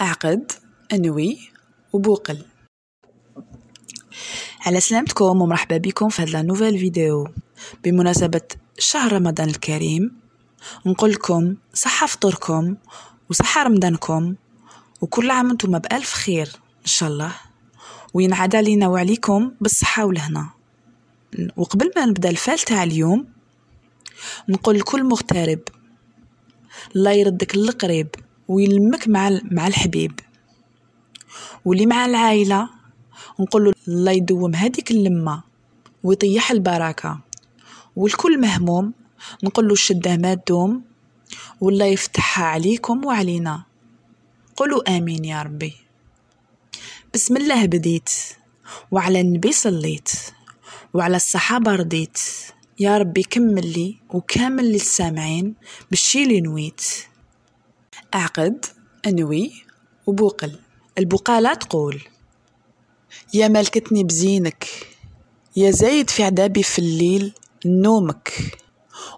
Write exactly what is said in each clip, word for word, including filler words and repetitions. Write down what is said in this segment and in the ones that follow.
أعقد، أنوي، وبوقل. على سلامتكم ومرحبا بكم في هذا نوفيل فيديو بمناسبة شهر رمضان الكريم. نقول لكم صحة فطوركم وصحة رمضانكم، وكل عام انتم بألف خير إن شاء الله، وينعاد علينا وعليكم بالصحة والهنا. وقبل ما نبدأ الفال تاع اليوم نقول لكل مغترب الله يردك للقريب ويلمك مع مع الحبيب، واللي مع العائلة نقول له الله يدوم هذيك اللمة ويطيح البركة، والكل مهموم نقول له الشدة ما تدوم والله يفتحها عليكم وعلينا. قولوا آمين يا ربي. بسم الله بديت، وعلى النبي صليت، وعلى الصحابة رضيت، يا ربي كمل لي وكامل لي السامعين بالشي اللي نويت. أعقد، أنوي، وبوقل. البقالة تقول: يا ملكتني بزينك، يا زايد في عذابي في الليل نومك،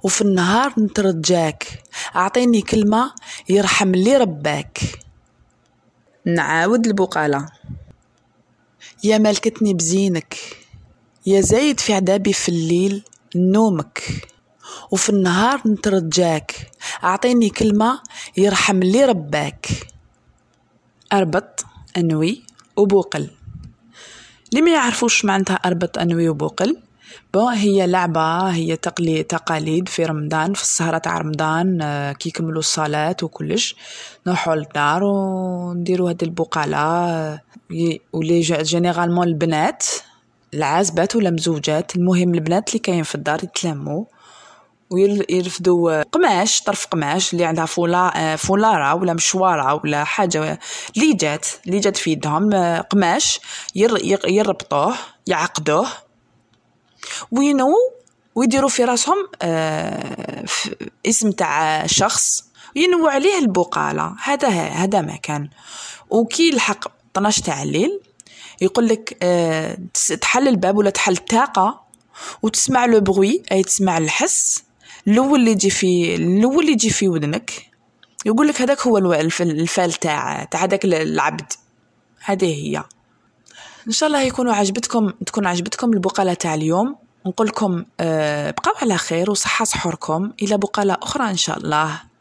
وفي النهار نترجاك، أعطيني كلمة يرحم لي رباك. نعاود البقالة: يا ملكتني بزينك، يا زايد في عذابي في الليل نومك، وفي النهار نترجاك، أعطيني كلمة يرحم لي رباك. أربط، أنوي، وبوقل. اللي ما يعرفوش معناتها أربط، أنوي، وبوقل، بون هي لعبة، هي تقليد تقاليد في رمضان، في السهرة تاع رمضان كي يكملوا الصلاة وكلش نروحوا للدار ونديروا هاد البقالة. ولي جينيرالمون البنات العازبات ولا مزوجات، المهم البنات اللي كاين في الدار يتلموا ويرفدوا قماش، طرف قماش اللي عندها فولا فولارة ولا مشوارة ولا حاجة اللي جات اللي جات في يدهم، قماش يربطوه يعقدوه وينو ويديروا في راسهم اسم تاع شخص ينو عليه البقالة. هذا هذا ما كان. وكي الحق طناش تاع الليل يقول لك أه تحل الباب ولا تحل الطاقه وتسمع لو بروي، اي تسمع الحس الاول اللي يجي في الاول اللي يجي في ودنك، يقول لك هذاك هو الفال تاع تاع هذاك العبد. هذه هي. ان شاء الله يكونوا عجبتكم تكون عجبتكم البقاله تاع اليوم. نقول لكم أه بقاو على خير وصحه سحوركم، الى بقاله اخرى ان شاء الله.